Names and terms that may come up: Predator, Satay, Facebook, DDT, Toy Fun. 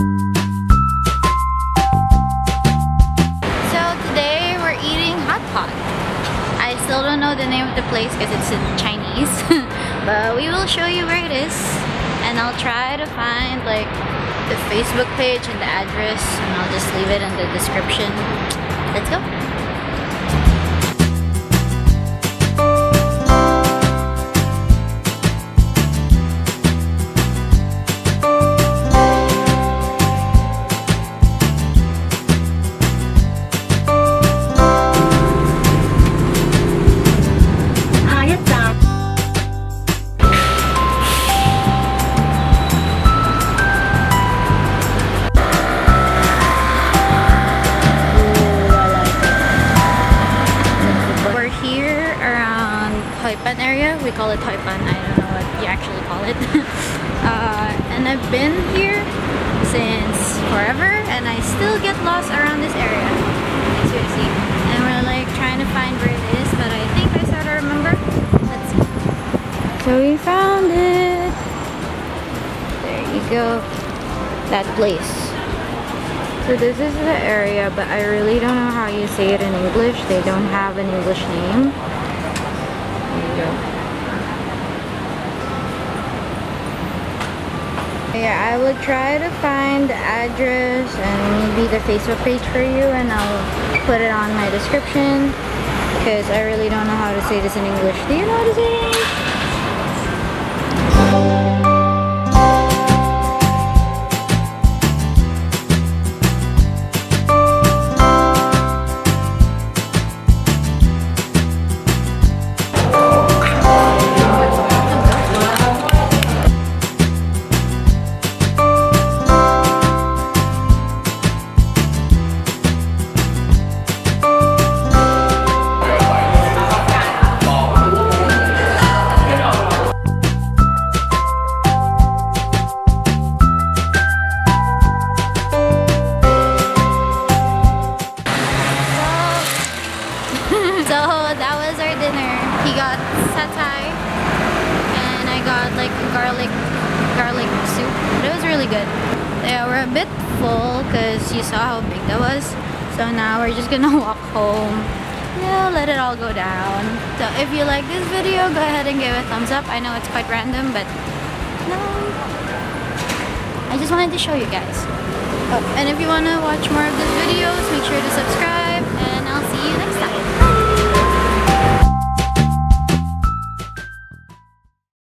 So today we're eating hot pot. I still don't know the name of the place because it's in Chinese, but we will show you where it is, and I'll try to find like the Facebook page and the address, and I'll just leave it in the description. Let's go. Toy Fun area. We call it Toy Fun. I don't know what you actually call it. And I've been here since forever, and I still get lost around this area. Seriously. And we're like trying to find where it is, but I think I sort of remember. Let's see. So we found it. There you go. That place. So this is the area, but I really don't know how you say it in English. They don't have an English name. Yeah, I will try to find the address and maybe the Facebook page for you, and I'll put it on my description because I really don't know how to say this in English. Do you know how to say it in English? He got satay, and I got like garlic soup. It was really good. Yeah, we're a bit full because you saw how big that was. So now we're just gonna walk home. Yeah, let it all go down. So if you like this video, go ahead and give it a thumbs up. I know it's quite random, but no, I just wanted to show you guys. Oh, and if you wanna watch more of these videos, make sure to subscribe. And